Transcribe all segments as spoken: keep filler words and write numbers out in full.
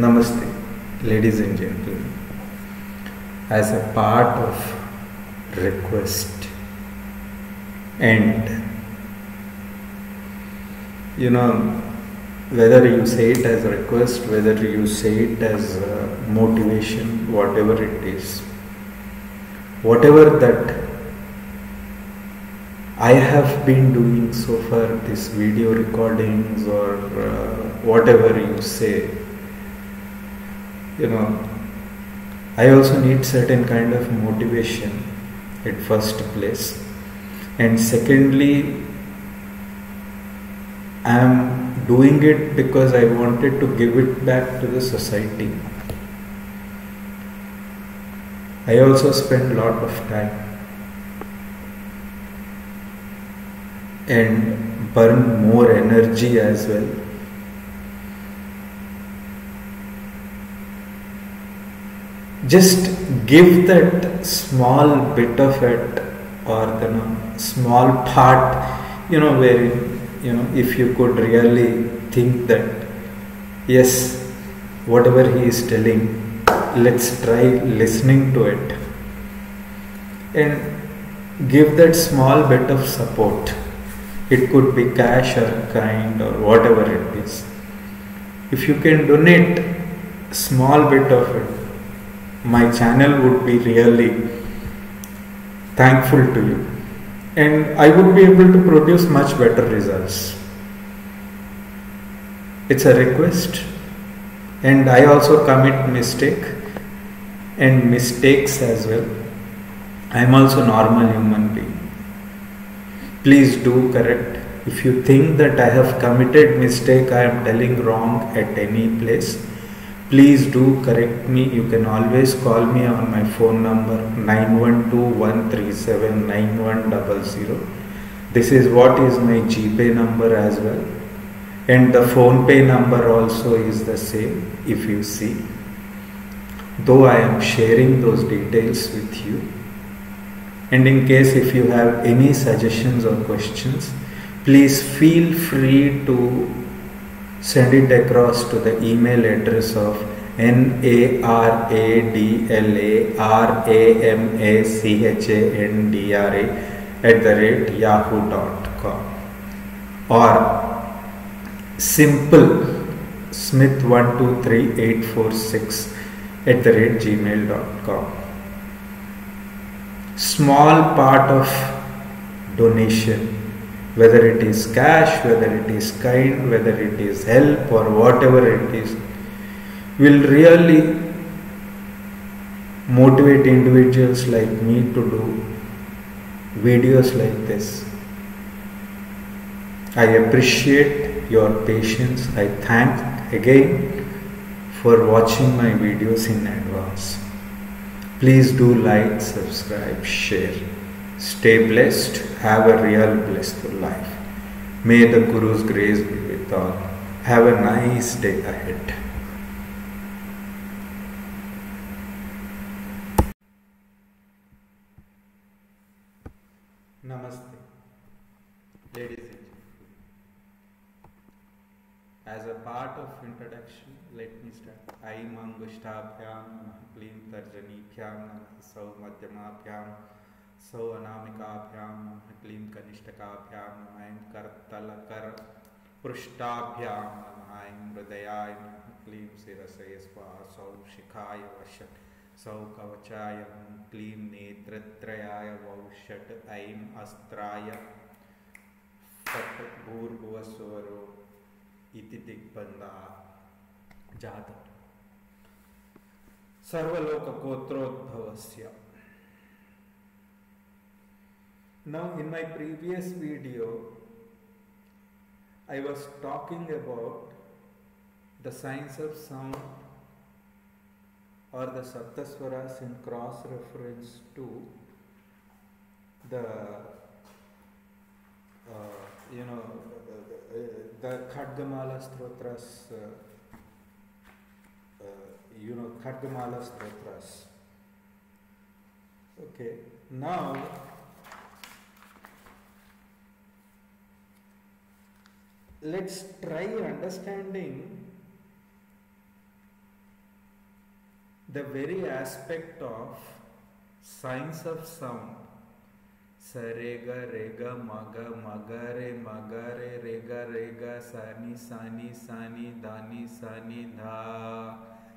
Namaste, ladies and gentlemen. As a part of request, and you know, whether you say it as a request, whether you say it as a motivation, whatever it is, whatever that I have been doing so far, this video recordings or uh, whatever you say, you know, I also need certain kind of motivation at first place, and secondly, I am doing it because I wanted to give it back to the society. I also spend a lot of time and burn more energy as well. Just give that small bit of it, or the you know, small part, you know, where, you know, if you could really think that, yes, whatever he is telling, let's try listening to it, and give that small bit of support. It could be cash or kind or whatever it is. If you can donate a small bit of it, my channel would be really thankful to you, and I would be able to produce much better results. It's a request, and I also commit mistake and mistakes as well. I am also a normal human being. Please do correct. If you think that I have committed mistake, I am telling wrong at any place, please do correct me. You can always call me on my phone number nine one two, one three seven, nine one zero zero. This is what is my GPay number as well, and the phone pay number also is the same, if you see, though I am sharing those details with you. And in case if you have any suggestions or questions, please feel free to send it across to the email address of N A R A D L A R A M A C H A N D R A at the rate yahoo dot com, or simple smith one two three eight four six at the rate gmail dot com. Small part of donation, whether it is cash, whether it is kind, whether it is help or whatever it is, will really motivate individuals like me to do videos like this. I appreciate your patience. I thank again for watching my videos in advance. Please do like, subscribe, share. Stay blessed, have a real blissful life. May the Guru's grace be with all. Have a nice day ahead. Namaste, ladies and gentlemen. As a part of introduction, let me start. Aim Angushthabhyam, Mahaklim Tarjanibhyam, Sau Madhyamabhyam, Sau Anamikabhyam, Klim Kanishtakabhyam, Aim Kartalakar, Prishtabhyam, Aim Hridayay, Klim Sirasespa, Sau Shikhaya Vashat, Sau Kavachaya, Klim Netratrayaya Vaushat, Aim Astraya, Fat Bhurguvaswaro, Ititikbanda Jata, Sarvalokakotrodbhavasya. Now, in my previous video, I was talking about the science of sound, or the Saptaswaras in cross reference to the uh, you know the, the, the Khadgamala Stotras, uh, uh, you know Khadgamala Stotras. Okay, now. Let's try understanding the very aspect of signs of sound, sa re ga re ga ma ga ma ga re ma ga re re ga re ga sa ni sa ni sa ni da ni sa ni dha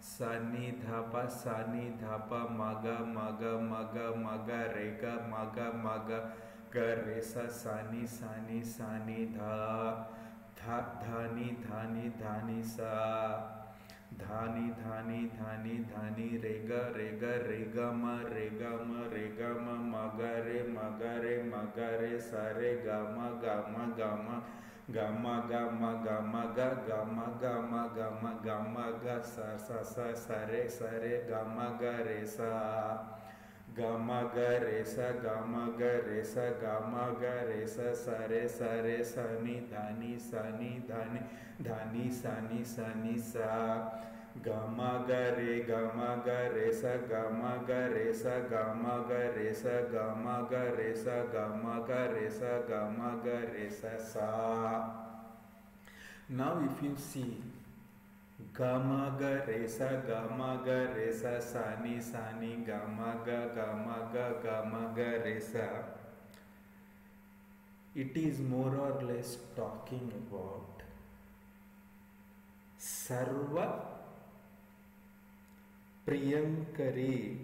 sa ni dha pa sa ni dha pa ma ga ma ga ma ga ma ga re ga ma ga ma ga ga re sa sa ni sa ni sa ni dha dha dha ni dha ni dha ni sa dhani dhani dhani dhani rega rega rega ma rega ma rega ma magare magare magare sare gama gama gama gama gama gama gama gama gama gama ga sa sa sa sare sare gama ga re sa gama ga re sa gama ga re sa gama ga re sa sare sare sani dhani sani dhani dhani sani sani sa gama ga re gama ga re sa gama ga re sa gama ga re sa gama ga re sa gama ga re sa gama ga re sa sa. Now if you see gama ga re sa gama ga re sa sani sani gama ga gama ga gama ga re sa, it is more or less talking about Sarva Priyankari,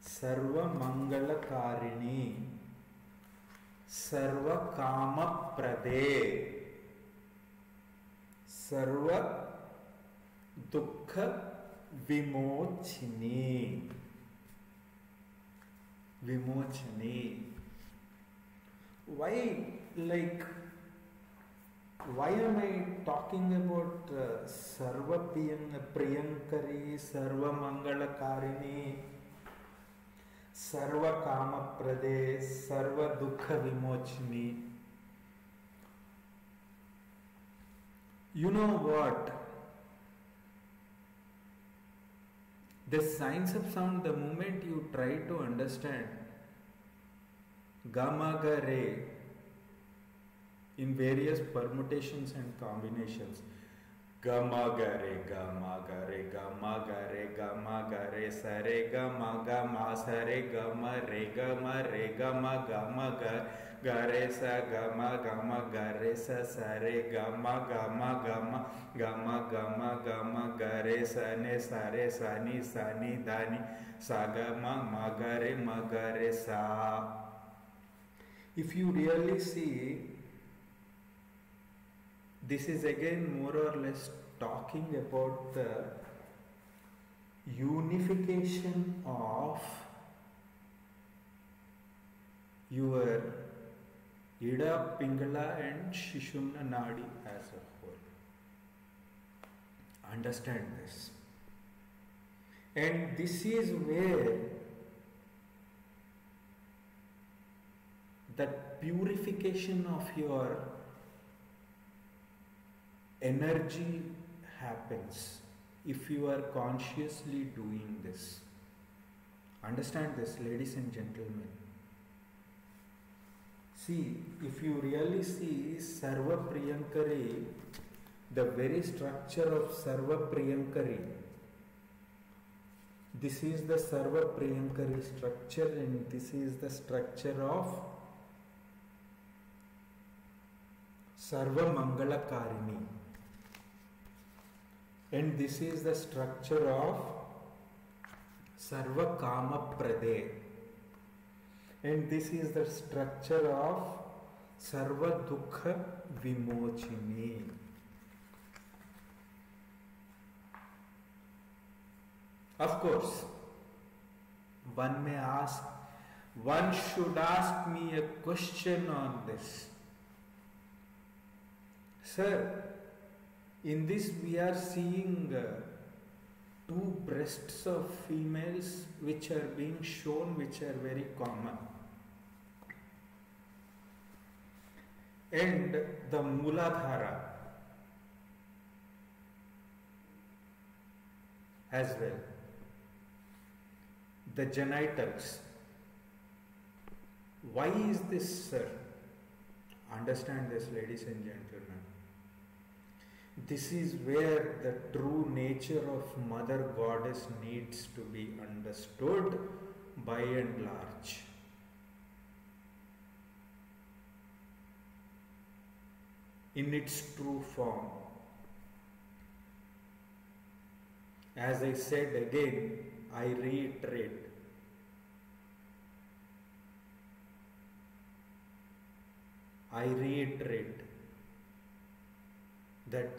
Sarva Mangala Karini, Sarva Kama Prade, Sarva Dukkha Vimochani. Vimochani. Why, like, why am I talking about uh, Sarva Priyankari, Sarva Mangala Karini, Sarva Kama Prade, Sarva Dukkha Vimochani? You know what? The science of sound, the moment you try to understand gamma ga re in various permutations and combinations, gamma ga re gamma ga re gamma ga re gamma ga re sa re gamma ga ma sa re gamma re gamma re gamma gamma ga ga re sa gamma gamma ga re sa sa re gamma gamma gamma gama gama gama gare sane sare sani sani dani sagama magare magare sa. If you really see, this is again more or less talking about the unification of your Ida, Pingala and Shushumna Nadi as a whole. Understand this, and this is where that purification of your energy happens if you are consciously doing this. Understand this, ladies and gentlemen. See, if you really see Sarva Priyankari, the very structure of Sarva Priyankari, this is the Sarva Priyankari structure, and this is the structure of Sarva Mangala Karini, and this is the structure of Sarva Kama Prade, and this is the structure of Sarva Dukkha Vimochani. Of course, one may ask, one should ask me a question on this. Sir, in this we are seeing uh, two breasts of females which are being shown, which are very common. And the Muladhara as well. The genitals. Why is this, sir? Understand this, ladies and gentlemen. This is where the true nature of Mother Goddess needs to be understood by and large. In its true form. As I said again, I reiterate. I reiterate that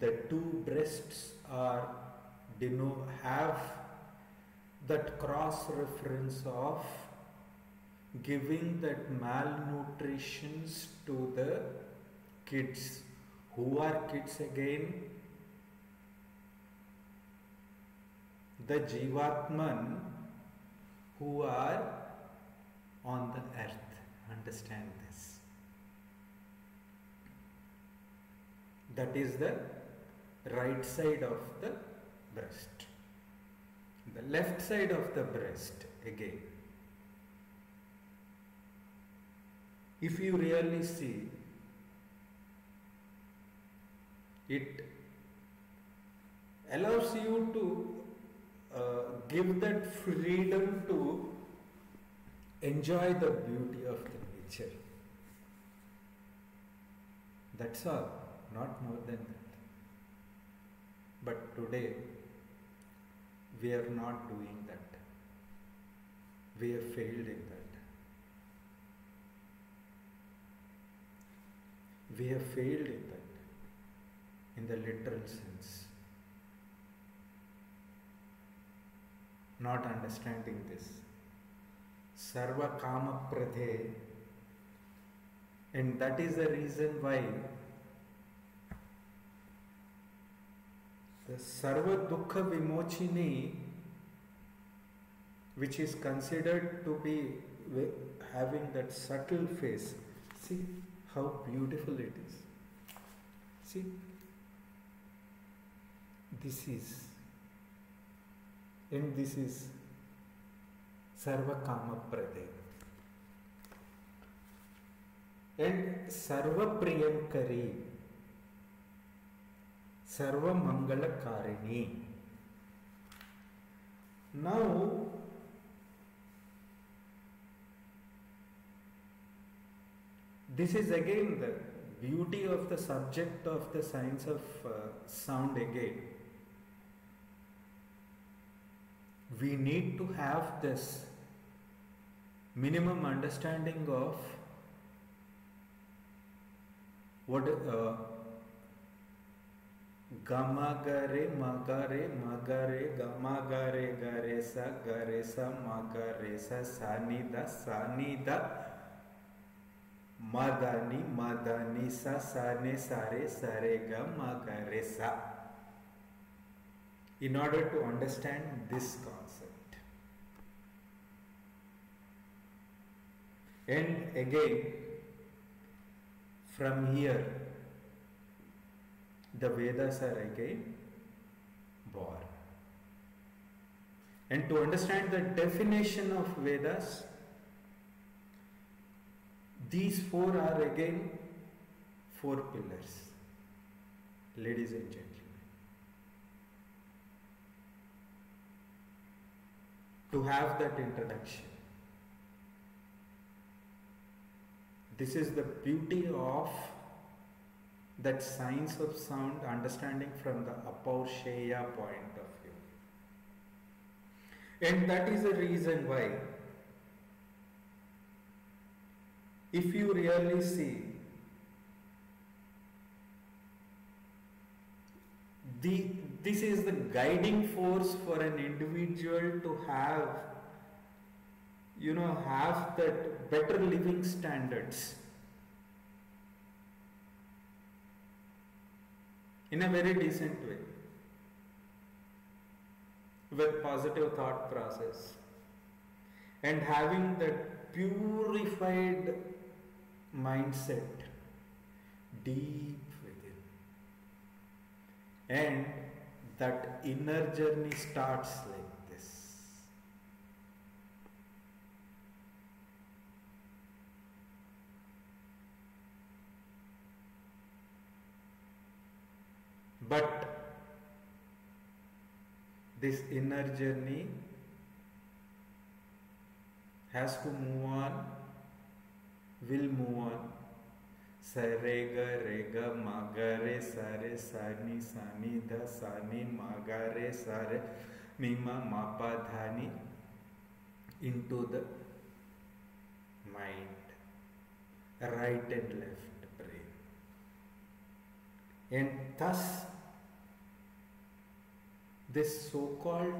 the two breasts are deno- have that cross reference of giving that malnutritions to the kids. Who are kids again? The Jivatman who are on the earth. Understand this. That is the right side of the breast. The left side of the breast again. If you really see, it allows you to Uh, give that freedom to enjoy the beauty of the nature. That's all, not more than that. But today, we are not doing that. We have failed in that. We have failed in that, in the literal sense. Not understanding this. Sarva Kama Prade, and that is the reason why the Sarva Dukkha Vimochani, which is considered to be having that subtle face, see how beautiful it is. See, this is. And this is Sarva Kama Prade. And Sarva Priyankari, Sarva Mangala Karini. Now, this is again the beauty of the subject of the science of uh, sound again. We need to have this minimum understanding of what uh, gama gare magare magare gama gare gare sa gare sa magare sa sanida sanida madani madani sa sane sare sare ga magare sa. In order to understand this concept. And again, from here, the Vedas are again born. And to understand the definition of Vedas, these four are again four pillars, ladies and gentlemen. To have that introduction. This is the beauty of that science of sound understanding from the Apoorsheya point of view. And that is the reason why, if you really see, the this is the guiding force for an individual to have, you know, have that better living standards in a very decent way, with positive thought process and having that purified mindset deep within, and that inner journey starts like this. But this inner journey has to move on, will move on. Sarega rega magare sare sani sani da sani magare sare mima mapa dhani into the mind, right and left brain, and thus this so-called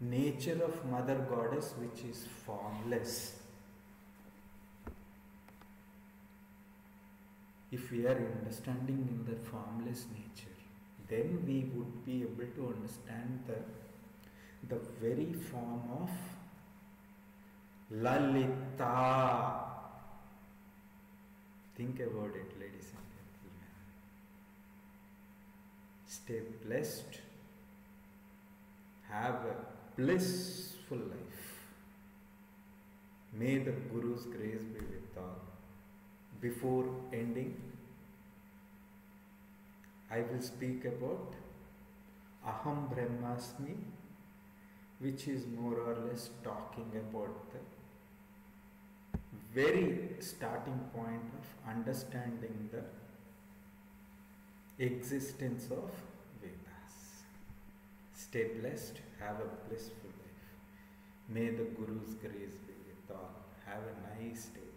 nature of Mother Goddess, which is formless. If we are understanding in the formless nature, then we would be able to understand the, the very form of Lalita. Think about it, ladies and gentlemen. Stay blessed. Have a blissful life. May the Guru's grace be with all. Before ending, I will speak about Aham Brahmasmi, which is more or less talking about the very starting point of understanding the existence of Vedas. Stay blessed, have a blissful life. May the Guru's grace be with all. Have a nice day.